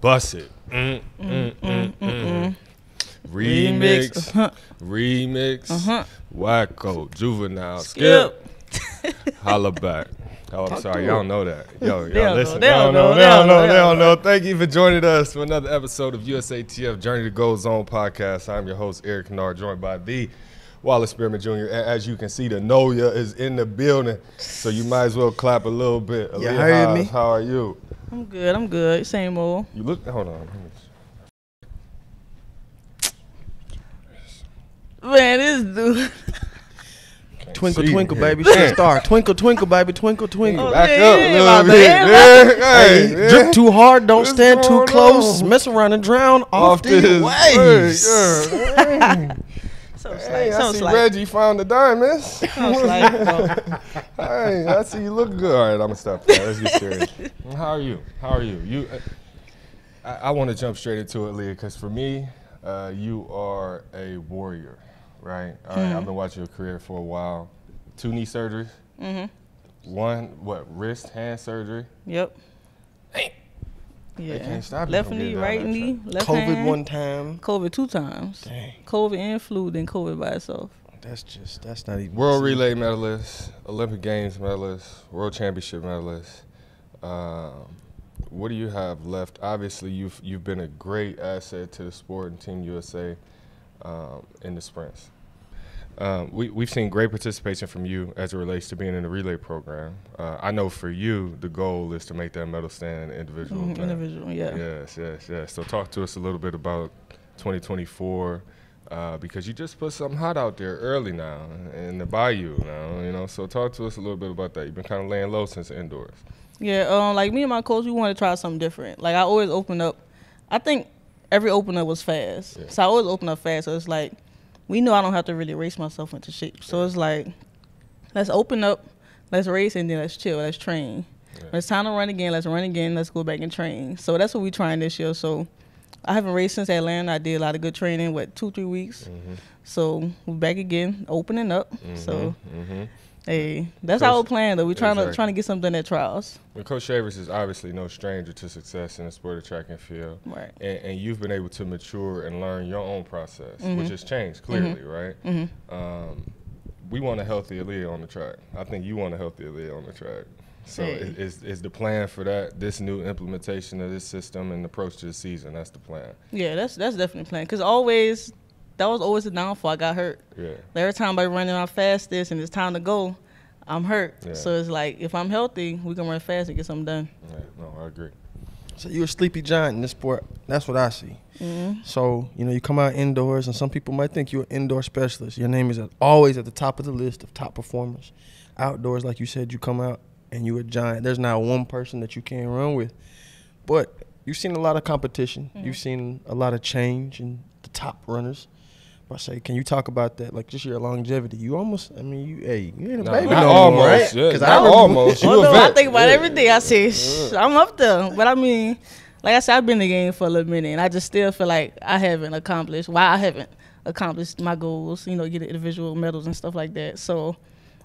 Bust it. Remix. Remix. Wacko. Juvenile. Skip. Holla back. Oh, I'm sorry. Y'all know that. Yo, y'all listen. They don't know. Thank you for joining us for another episode of USATF Journey to Gold Zone podcast. I'm your host, Eric Knorr, joined by the Wallace Spearman Jr. And as you can see, the Noya is in the building, so you might as well clap a little bit. You heard me? How are you? I'm good. I'm good. Same old. You look. Hold on. Man, this dude. Twinkle, twinkle, baby, she's a star. Twinkle, twinkle, baby, twinkle, twinkle. Back up a little bit. Hey, drip too hard, don't stand too close. Mess around and drown off these waves. So hey, I see Reggie found the diamonds. Hey, I see you look good. All right, I'm gonna stop that. Let's be serious. How are you? How are you? You? I want to jump straight into it, Leah, because for me, you are a warrior. Right. All right. I've been watching your career for a while. 2 knee surgeries. One, wrist, hand surgery. Yep. Dang. Yeah. They can't stop left knee, right knee, left hand. COVID 1 time. COVID 2 times. Dang. COVID and flu, then COVID by itself. That's not even. World relay medalist, Olympic Games medalist, World Championship medalist. What do you have left? Obviously, you've been a great asset to the sport and Team USA. In the sprints. We've seen great participation from you as it relates to being in the relay program. I know for you, the goal is to make that medal stand an individual. Individual, yeah. Yes. So talk to us a little bit about 2024, because you just put something hot out there early now in the Bayou now, you know. So talk to us a little bit about that. You've been kind of laying low since indoors. Yeah, like me and my coach, we want to try something different. Like I always open up, I think, every opener was fast. Yeah. So I always open up fast. So it's like, we know I don't have to really race myself into shape. So it's like, let's open up, let's race, and then let's chill, let's train. Yeah. When it's time to run again, let's go back and train. So that's what we're trying this year. So I haven't raced since Atlanta. I did a lot of good training, what, 2-3 weeks? So we're back again, opening up. So, hey, that's our plan, though. We're trying to get something at trials. Well, Coach Shavers is obviously no stranger to success in the sport of track and field. Right. And you've been able to mature and learn your own process, which has changed clearly, right? We want a healthy Aleia on the track. I think you want a healthy Aleia on the track. So is the plan for that, this new implementation of this system and approach to the season, that's the plan? Yeah, that's definitely the plan. Because always... that was always the downfall. I got hurt. Yeah. Every time I run my fastest and it's time to go, I'm hurt. Yeah. So it's like, if I'm healthy, we can run fast and get something done. Yeah, no, I agree. So you're a sleepy giant in this sport. That's what I see. So, you know, you come out indoors, and some people might think you're an indoor specialist. Your name is always at the top of the list of top performers. Outdoors, like you said, you come out and you're a giant. There's not one person that you can't run with. But you've seen a lot of competition. You've seen a lot of change in the top runners. I say, can you talk about that? Like, just your longevity. You almost, I mean, you ain't a baby no more, right? Because I almost. I think about everything. I say, I'm up there. But I mean, like I said, I've been in the game for a little minute, and I just still feel like I haven't accomplished. Why I haven't accomplished my goals, you know, get individual medals and stuff like that. So,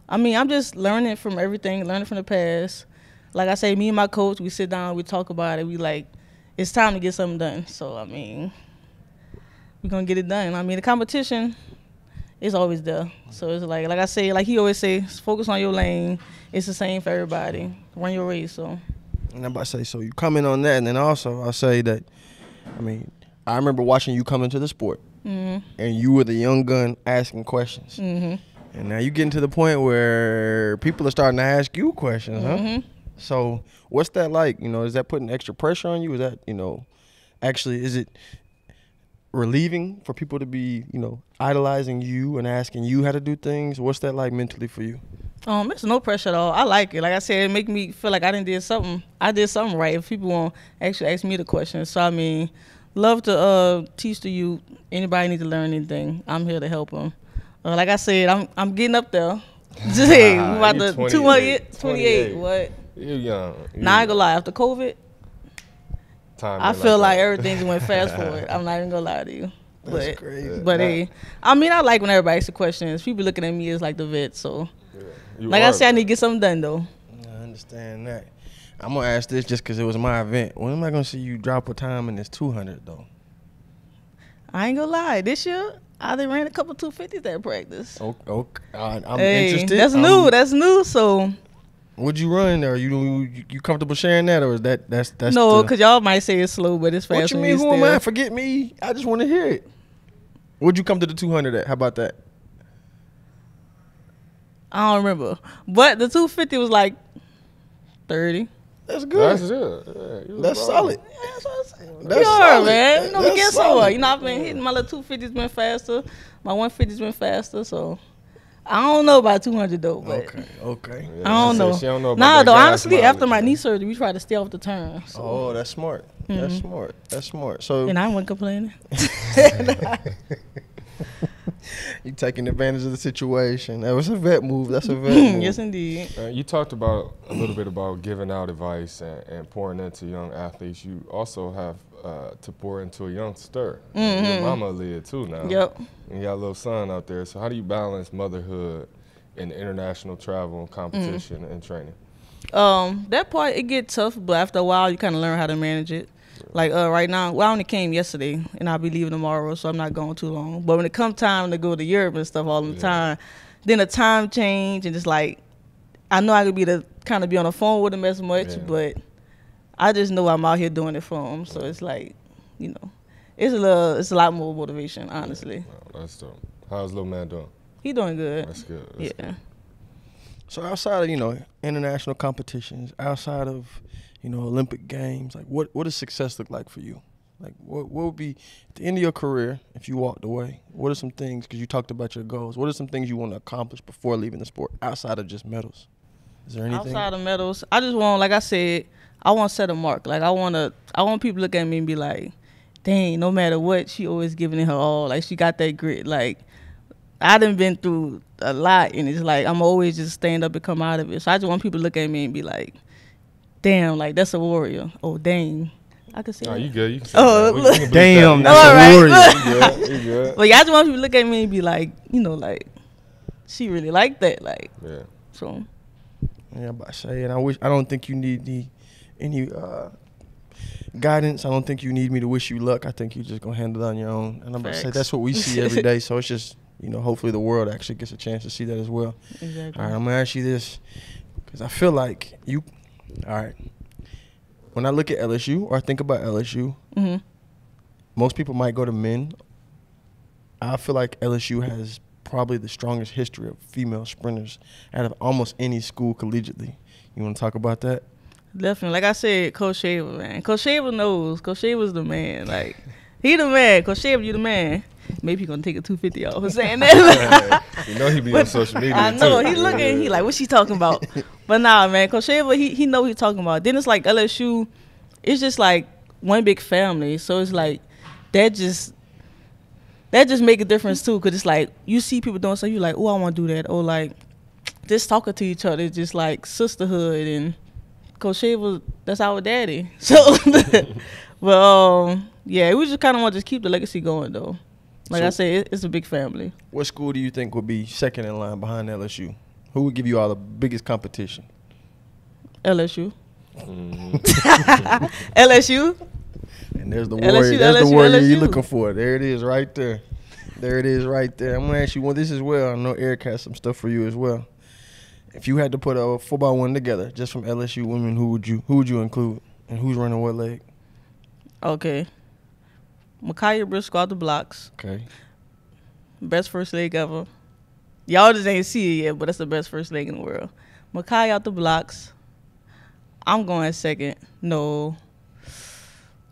I mean, I'm just learning from everything, learning from the past. Like I say, me and my coach, we sit down, we talk about it. We like, it's time to get something done. So, I mean... we're going to get it done. I mean, the competition is always there. So it's like I say, like he always says, focus on your lane. It's the same for everybody. Run your race, so. And I'm about to say, so you come in on that. And then also I'll say that, I mean, I remember watching you come into the sport. And you were the young gun asking questions. And now you're getting to the point where people are starting to ask you questions, huh? So what's that like? You know, is that putting extra pressure on you? Is that, you know, actually, is it relieving for people to be, you know, idolizing you and asking you how to do things? What's that like mentally for you? It's no pressure at all. I like it. Like I said, it make me feel like I did something right if people won't actually ask me the questions. So I mean, love to teach to you. Anybody need to learn anything, I'm here to help them. Like I said, I'm getting up there. Just hey, we about to 28. What? You young. Nah, I ain't gonna lie, after COVID I feel like everything's went fast forward. I'm not even gonna lie to you. That's crazy. But hey, I mean, I like when everybody asks the questions. People looking at me as like the vet. So, like I said, I need to get something done though. I understand that. I'm gonna ask this just because it was my event. When am I gonna see you drop a time in this 200 though? I ain't gonna lie. This year, I done ran a couple 250s at practice. Okay. I'm interested. That's new. That's new. So, would you run? Are you comfortable sharing that, or is that's no? Because y'all might say it's slow, but it's fast. What you mean? Who am I? Forget me. I just want to hear it. Would you come to the 200 at? How about that? I don't remember, but the 250 was like 30. That's good. That's good. Yeah, that's solid. Yeah, that's what I'm saying. That's solid, man. You know, we get somewhere. You know, I've been hitting my little 250's been faster. My 150's been faster. So I don't know about 200 though. But okay. Yeah, I don't know. She don't know about that though. Honestly, after my knee surgery, we tried to stay off the turn. So. Oh, that's smart. Mm-hmm. That's smart. That's smart. So and I wasn't complaining. You taking advantage of the situation. That was a vet move. That's a vet move. Yes, indeed. You talked about a little bit about giving out advice and pouring into young athletes. You also have to pour into a youngster. Mm-hmm. Your mama live too now. Yep. And you got a little son out there. So how do you balance motherhood and international travel and competition and training? That part, it gets tough, but after a while, you kind of learn how to manage it. Like right now, well, I only came yesterday, and I'll be leaving tomorrow, so I'm not going too long. But when it comes time to go to Europe and stuff all the time, then the time change, and just like, I know I could be the kind of be on the phone with him as much, but I just know I'm out here doing it for him. So it's like, you know, it's a lot more motivation, honestly. Wow, that's dope. How's little man doing? He doing good. That's good. That's good. So outside of, you know, international competitions, outside of, you know, Olympic Games, like what does success look like for you? Like what would be, at the end of your career, if you walked away, what are some things, because you talked about your goals, what are some things you want to accomplish before leaving the sport outside of just medals? Is there anything? Outside of medals, I just want, like I said, I want to set a mark. Like I want people to look at me and be like, dang, no matter what, she always giving it her all. Like she got that grit. Like I done been through a lot, and it's like I'm always just stand up and come out of it. So I just want people to look at me and be like, damn, like that's a warrior. Oh, dang. I could see. Oh, you good. You can see. Oh, that. Damn, that's a warrior. You good. You good. But y'all just want people to look at me and be like, you know, like, she really liked that. Like, yeah. So. Yeah, I'm about to say, and I don't think you need any guidance. I don't think you need me to wish you luck. I think you're just going to handle it on your own. And I'm about to say, that's what we see every day. So it's just, you know, hopefully the world actually gets a chance to see that as well. Exactly. All right, I'm going to ask you this, because I feel like you. All right. When I look at LSU or I think about LSU, most people might go to men. I feel like LSU has probably the strongest history of female sprinters out of almost any school collegiately. You want to talk about that? Definitely. Like I said, Coach Shavers, man. Coach Shavers knows. Coach Shavers the man. Like, he the man. Coach Shavers, you the man. Maybe he gonna take a 250 off for saying that. You know he be on social media. I know too. He looking. He like, what she talking about? But nah, man, Coach Shaver, he know what he talking about. Then it's like LSU, it's just like one big family. So it's like that just make a difference too. Cause it's like you see people doing something, you like, oh, I want to do that, or like just talking to each other, just like sisterhood. And Coach Shaver, that's our daddy. So, but yeah, we just kind of want to just keep the legacy going though. Like so, I said, it's a big family. What school do you think would be second in line behind LSU? Who would give you all the biggest competition? LSU. LSU. And there's the warrior. LSU, there's LSU, the warrior LSU. You're looking for. There it is right there. There it is right there. I'm going to ask you one this as well. I know Eric has some stuff for you as well. If you had to put a 4x1 together just from LSU women, who would you include? And who's running what leg? Okay. Mikiah Brisco out the blocks. Okay. Best first leg ever. Y'all just ain't see it yet, but that's the best first leg in the world. Makaya out the blocks. I'm going second. No.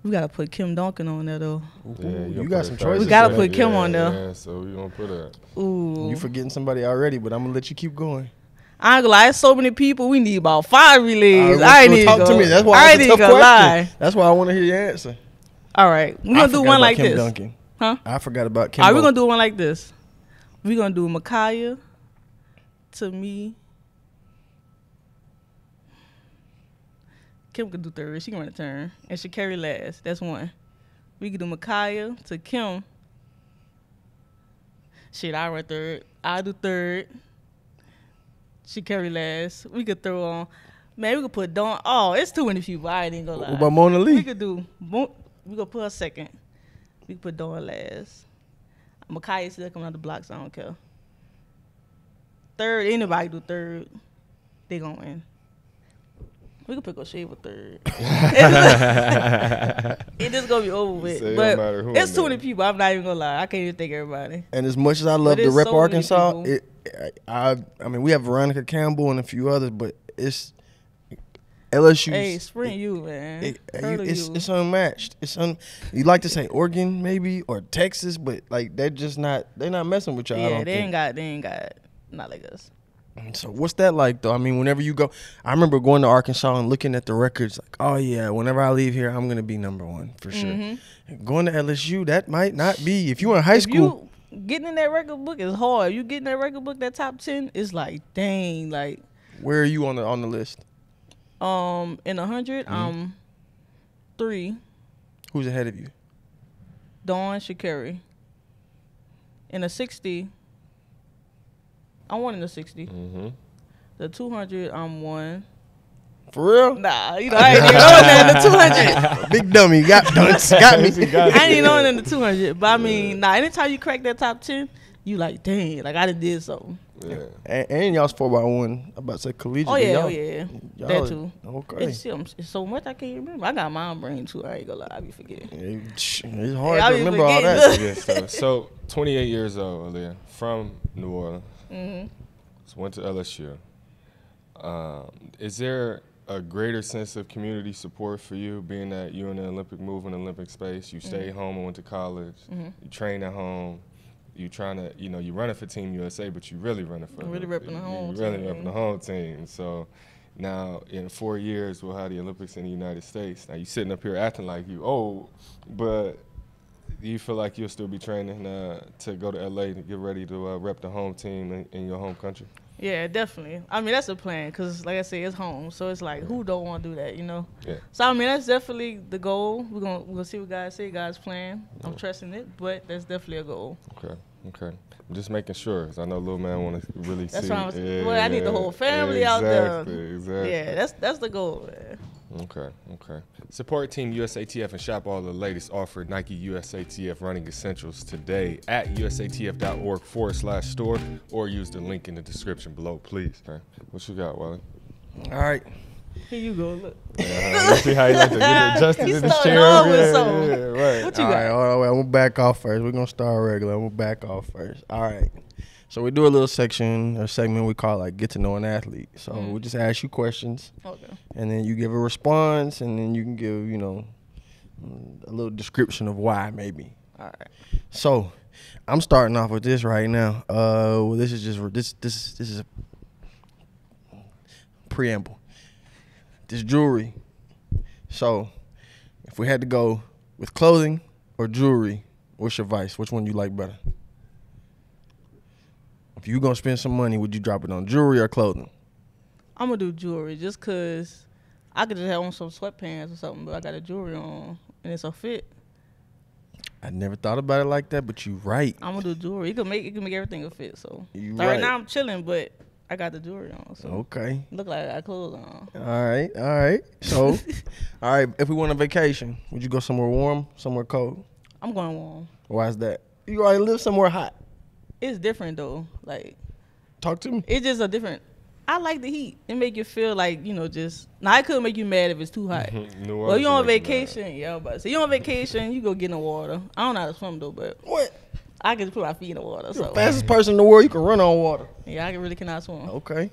We got to put Kim Duncan on there, though. Ooh, yeah, you got some choices. We got to put Kim on there. Yeah, so we're going to put her. Ooh. You forgetting somebody already, but I'm going to let you keep going. I ain't gonna lie, so many people. We need about 5 relays. I ain't even gonna lie. Talk to me. That's why I ain't even gonna lie. That's why I want to hear your answer. All right, we're gonna do one like this. Duncan. Huh? I forgot about Kim. All right, we're gonna do one like this. We're gonna do Makaya, to me. Kim can do third. She can run a turn, and Sha'Carri last. That's one. We can do Makaya to Kim. Shit, I run third. I do third. Sha'Carri last. We could throw on Man, we could put Dawn. Oh, it's too many people. I ain't gonna lie. What about Mona Lee? We could do. We could put her second. We could put Dawn last. Makaya still coming out the blocks. So I don't care. Third, anybody do third, they gonna win. We could pick Goshava third. It just gonna be over with. But it's too many people. I'm not even gonna lie. I can't even think of everybody. And as much as I love to rep Arkansas, I mean, we have Veronica Campbell and a few others, but it's LSU. Hey, sprint you, man. It's unmatched. You like to say Oregon maybe or Texas, but like they're not messing with y'all. Yeah, they ain't got not like us. So what's that like though? I mean, whenever you go, I remember going to Arkansas and looking at the records like, oh yeah, whenever I leave here, I'm gonna be #1 for sure. And going to LSU, that might not be. If you in high school, getting in that record book is hard. You getting that record book, that top 10, it's like dang, like. Where are you on the list? In 100, three. Who's ahead of you? Dawn, Sha'Carri. In the 60. I won in the 60. The 200, I'm one. For real? Nah, you know, I ain't even on that in the 200. Big dummy, got me. I ain't even on in the 200. But I mean, nah, anytime you crack that top 10, you like, dang, like I done did something. Yeah. And y'all's 4x1. I about to say collegiate. Oh, yeah, that too. Okay. It's so much I can't remember. I got my own brain too. I ain't gonna lie. I be forgetting. It's hard to remember all that. So 28 years old, Aleia, from New Orleans. So went to LSU. Is there a greater sense of community support for you, being that you're in the Olympic move and Olympic space? You stayed home and went to college. You trained at home. You trying to, you know, you running for Team USA, but you really running for repping the home team. So now in 4 years, we'll have the Olympics in the United States. Now you sitting up here acting like you old, but do you feel like you'll still be training to go to LA to get ready to rep the home team in your home country? Yeah, definitely. I mean, that's a plan because, like I say, it's home. So it's like, who don't want to do that, you know? Yeah. So, I mean, that's definitely the goal. We're gonna see what God say. God's plan. I'm trusting it, but that's definitely a goal. Okay. I'm just making sure because I know little man want to really see. That's what I'm saying. Well, I need the whole family out there. Exactly. Yeah, that's the goal, man. Okay. Support Team USATF and shop all the latest offered Nike USATF running essentials today at usatf.org/store or use the link in the description below, please. Okay. What you got, Wally? All right. Here you go, look. Let's see how he likes to get adjusted in the chair. Right. What you got? All right, I'm going to back off first. We're going to start regular. I'm going to back off first. All right. So we do a little section or segment we call like Get to Know an Athlete. So we just ask you questions, and then you give a response, and then you can give, you know, a little description of why maybe. All right. So I'm starting off with this right now. Well, this is just this is a preamble. This jewelry. So if we had to go with clothing or jewelry, what's your vice? Which one you like better? If you gonna spend some money, would you drop it on jewelry or clothing? I'm gonna do jewelry just cause I could just have on some sweatpants or something, but I got a jewelry on and it's a fit. I never thought about it like that, but you right. I'm gonna do jewelry. It can make everything a fit. So right now I'm chilling, but I got the jewelry on. So okay. Look like I got clothes on. All right. So if we went on vacation, would you go somewhere warm, somewhere cold? I'm going warm. Why is that? You already live somewhere hot. It's different though. Like, talk to me. It's just a different. I like the heat. It make you feel like, you know, just. Now it could make you mad if it's too hot. Well, you on vacation, so you on vacation, you go get in the water. I don't know how to swim though, but I can just put my feet in the water. You're the fastest person in the world. You can run on water. Yeah, I really cannot swim. Okay,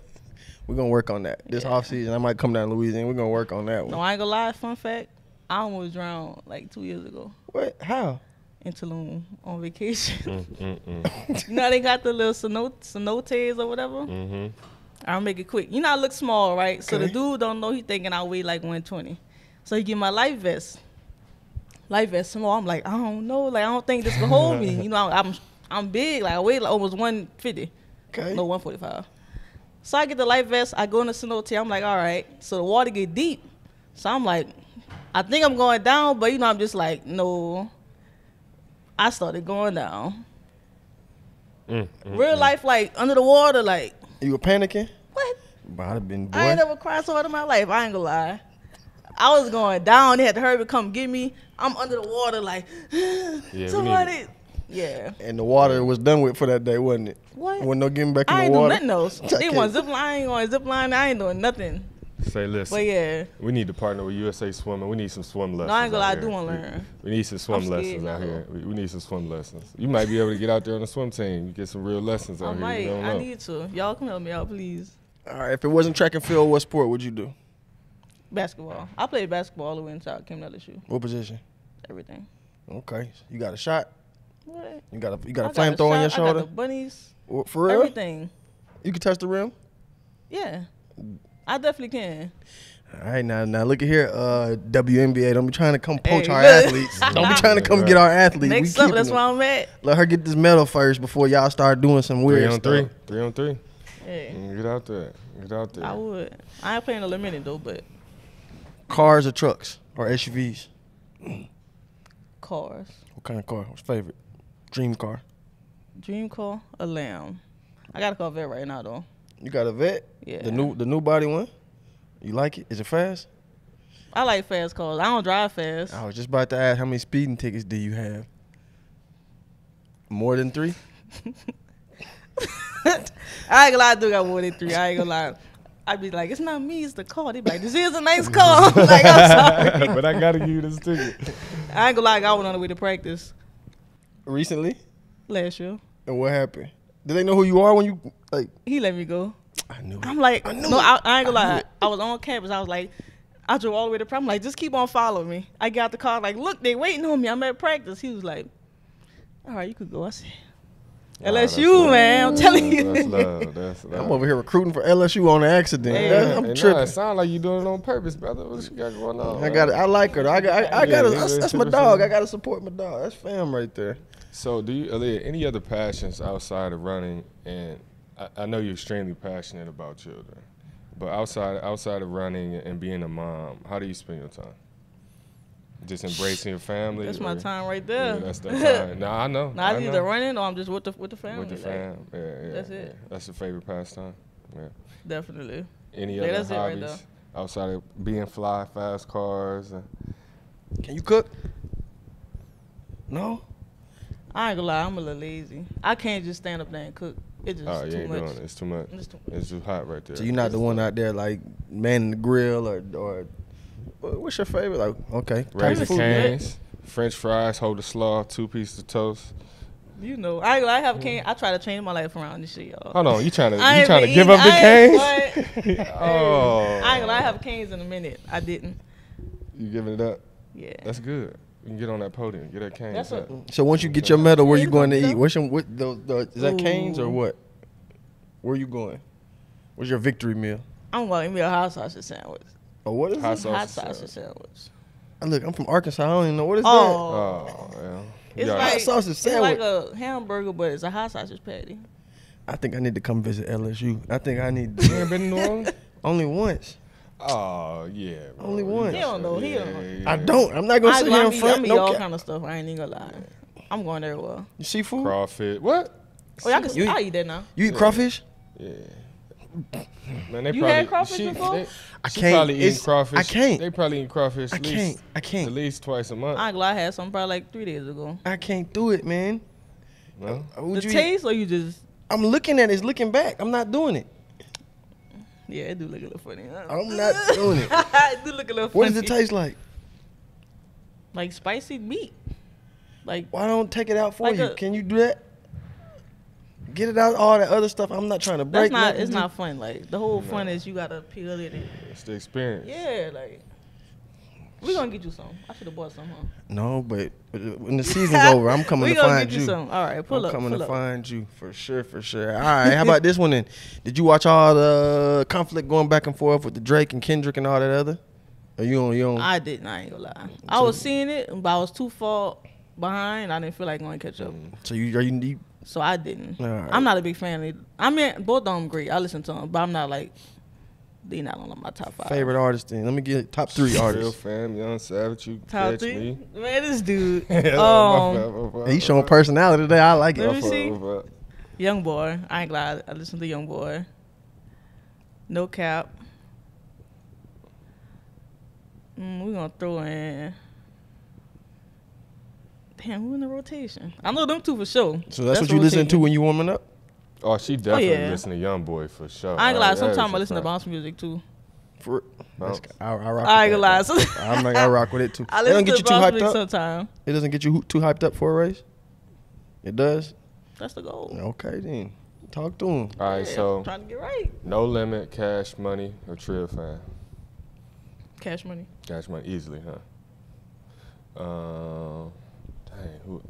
we're gonna work on that this off season. I might come down to Louisiana. We're gonna work on that one. No, I ain't gonna lie. Fun fact: I almost drowned like 2 years ago. What? How? In Tulum on vacation. You know how they got the little cenotes or whatever? I'll make it quick. You know I look small, right? Okay. So the dude don't know, he thinking I weigh like 120. So he get my life vest. Life vest small. I'm like, I don't know. Like, I don't think this can hold me. You know, I'm big. Like, I weigh like almost 150. Okay. No, 145. So I get the life vest. I go in the cenote. I'm like, all right. So the water get deep. So I'm like, I think I'm going down, but, you know, I'm just like, no. I started going down. Real life, like, under the water, like. You were panicking? What? I'd have been. Boy. I ain't never cried so hard in my life. I ain't gonna lie. I was going down. They had to hurry up, come get me. I'm under the water like, yeah, somebody. Yeah. And the water was done with for that day, wasn't it? What? Wasn't no getting back in the water. I ain't doing nothing else. They want zipline. I ain't going zipline. I ain't doing nothing. Say, listen. But yeah. We need to partner with USA Swimming. We need some swim lessons. No, I ain't gonna lie. I do want to learn. We need some swim lessons out here. We need some swim lessons. You might be able to get out there on the swim team. You get some real lessons out here. I might. I need to. Y'all come help me out, please. All right. If it wasn't track and field, what sport would you do? Basketball. I played basketball all the way until I came to LSU. What position? Everything. Okay. You got a shot? What? You got a flamethrower on your shoulder? I got the bunnies. For real? Everything. You can touch the rim? Yeah. I definitely can. All right, now look at here, WNBA. Don't be trying to come poach our athletes. Don't be trying to come get our athletes. Next up, that's where I'm at. Let her get this medal first before y'all start doing some weird stuff. 3 on 3. Yeah. Get out there. Get out there. I would. I ain't playing a little minute, though, but. Cars or trucks or SUVs? Cars. What kind of car? What's favorite? Dream car. Dream car? A Lamb. I got a Corvette right now, though. You got a Vet? Yeah. The new body one? You like it? Is it fast? I like fast cars. I don't drive fast. I was just about to ask, how many speeding tickets do you have? More than 3? I ain't gonna lie, I do got more than 3. I ain't gonna lie. I'd be like, it's not me, it's the car. They be like, this is a nice car. I'm like, I'm sorry. But I gotta give you this ticket. I ain't gonna lie, I went on the way to practice. Recently? Last year. And what happened? Do they know who you are when you, like? He let me go. I knew it. I'm like, I ain't gonna lie. I was on campus. I was like, I drove all the way to practice. I'm like, just keep on following me. I got the car. Like, look, they waiting on me. I'm at practice. He was like, all right, you could go. I said, LSU, man. I'm telling you. That's love. That's love. I'm over here recruiting for LSU on an accident. Yeah. I'm tripping. Nah, it sounds like you doing it on purpose, brother. What you got going on? I like her. That's my dog. I gotta support my dog. That's fam right there. So do you, Aleia, any other passions outside of running? And I know you're extremely passionate about children, but outside of running and being a mom, how do you spend your time? Just embracing your family? That's my time right there. Yeah, that's the time. Now I know. Now I'm either running or I'm just with the family. With the fam. Like, yeah. That's it. Yeah. That's your favorite pastime? Yeah. Definitely. Any other hobbies right outside of being fly, fast cars? Can you cook? No? I ain't gonna lie, I'm a little lazy. I can't just stand up there and cook. It's just too much. It's too much. It's too hot right there. So you're not the one out there like manning the grill or what's your favorite? Like, okay. Raising canes, French fries, hold the slaw, 2 pieces of toast. You know, I have a cane. I try to change my life around this shit, y'all. Hold on, you trying to give up the canes? Oh. I ain't gonna lie, I have canes in a minute. I didn't. You giving it up? Yeah. That's good. You can get on that podium, get that cane. So once you get your medal, where you going to eat? Is that canes or what? Where you going? What's your victory meal? I'm going to eat a hot sausage sandwich. Oh, what is it? Hot sausage sandwich. Look, I'm from Arkansas. I don't even know what is that. Oh, yeah. It's like hot sausage sandwich. It's like a hamburger, but it's a hot sausage patty. I think I need to come visit LSU. You ain't been to New Orleans? Only once. Oh, yeah. Bro. Only once. He don't know. Yeah. I don't. I'm not going to sit here in front. I mean, all kind of stuff. I ain't even going to lie. Yeah. I'm going everywhere. You see food? Crawfish. What? Oh, y'all can see. I eat that now. You eat crawfish? Yeah. Man, they probably had crawfish before? They probably eat crawfish at least twice a month. I'm glad I had some probably like 3 days ago. I can't do it, man. No? The taste or you just? I'm looking at it. It's looking back. I'm not doing it. Yeah, it do look a little funny. I'm not doing it. It do look a little funny. What does it taste like? Like spicy meat. Like why don't take it out for you? Can you do that? Get it out, all that other stuff. I'm not trying to break nothing. It's not fun. Like the whole fun is you gotta peel it. It's the experience. Yeah, like we gonna get you some. I should have bought some. Huh? No, but when the season's over, I'm coming to find you. All right, I'm coming to find you for sure, for sure. All right, how about this one then? Did you watch all the conflict going back and forth with the Drake and Kendrick and all that other? Are you on your own? I didn't. I ain't gonna lie. I was seeing it, but I was too far behind. I didn't feel like going to catch up. So you So I didn't. Right. I'm not a big fan of it. I mean, both of them great. I listen to them, but I'm not like, they're not on my top 5. Favorite artist then. Let me get top 3 artists. Real Fam, Young Savage, you top catch 3? Me. Man, this dude. He's showing personality today. I like it. Let me see. Young Boy. I ain't glad I listened to Young Boy. No cap. We're going to throw in. Damn, who in the rotation? I know them two for sure. So that's what you listen to when you warming up? Oh, she definitely listen to Young Boy for sure. I ain't gonna lie. Sometimes I listen to bounce music too. For I rock with it too. It doesn't get you too hyped up. Sometimes it doesn't get you too hyped up for a race. It does. That's the goal. Okay then, talk to him. All right, so I'm trying to get right. No Limit, Cash Money, or Trill Fan. Cash Money. Cash Money easily, huh? Dang, who?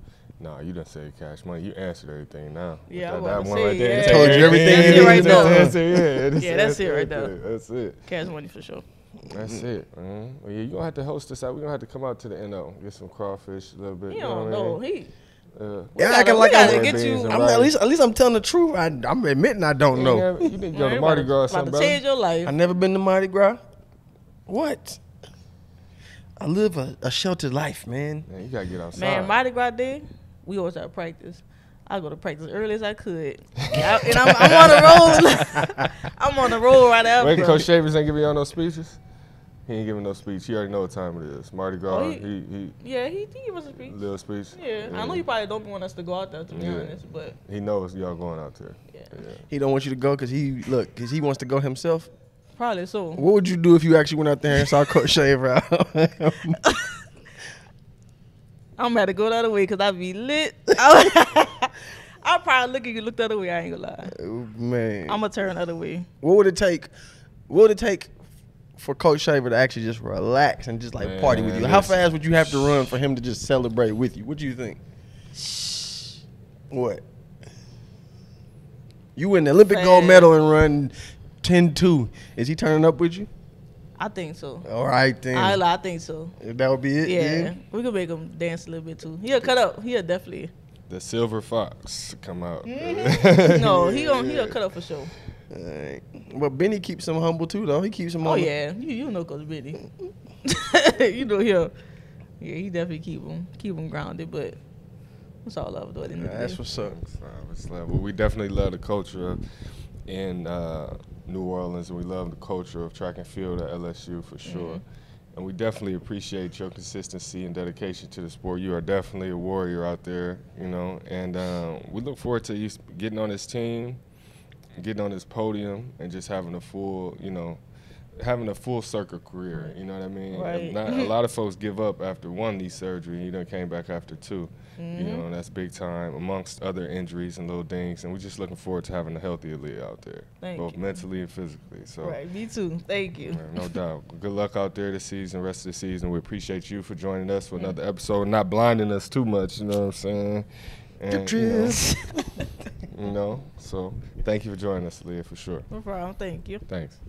Nah, you done said Cash Money. You answered everything now. Yeah, that one right there. I told you everything. Yeah, that's it right there. That's it. Cash Money for sure. That's it, man. Well, yeah, you gonna have to host us out. We gonna have to come out to the NO, get some crawfish a little bit. You don't know he. Yeah, acting like I get you. At least I'm telling the truth. I'm admitting I don't know. You didn't go to Mardi Gras or something, brother. Change your life. I never been to Mardi Gras. What? I live a sheltered life, man. Man, you gotta get outside. Man, Mardi Gras Day, we always have practice. I go to practice early as I could, and I'm on the road. I'm on the road right after. Wait, Coach Shavers ain't giving y'all no speeches. He ain't giving no speech. He already know what time it is. Mardi Gras. Oh, he give us a speech. Little speech. Yeah, I know you probably don't want us to go out there, to be honest, but he knows y'all going out there. Yeah. He don't want you to go because he wants to go himself. Probably so. What would you do if you actually went out there and saw Coach Shavers out? I'm about to go the other way because I be lit. I'll probably look at you, look the other way. I ain't gonna lie. Oh, man. I'm gonna turn the other way. What would it take for Coach Shavers to actually just relax and just party with you? How fast would you have to run for him to just celebrate with you? What do you think? What? You win the Olympic gold medal and run 10-2. Is he turning up with you? I think so. All right, then. I think so. That would be it? Yeah. We could make him dance a little bit, too. He'll cut up. He'll definitely. The Silver Fox come out. No, he'll cut up for sure. All right. Well, Benny keeps him humble, too, though. He keeps him humble. Oh, yeah. You know Coach Benny. You know him. Yeah, he definitely keep him grounded, but that's all I love doing. That's what's up. Well, we definitely love the culture in New Orleans, and we love the culture of track and field at LSU for sure. And we definitely appreciate your consistency and dedication to the sport. You are definitely a warrior out there, you know, and we look forward to you getting on this team, getting on this podium, and just having a full, having a full circle career, you know what I mean? Right. Not, a lot of folks give up after one knee surgery, and you done came back after two. You know, and that's big time, amongst other injuries and little things. And we're just looking forward to having a healthy Aleia out there, both mentally and physically. So, right, me too. Thank you. Man, no doubt. Good luck out there this season, rest of the season. We appreciate you for joining us for another episode, not blinding us too much, you know what I'm saying? And, you know, so thank you for joining us, Aleia, for sure. No problem. Thank you. Thanks.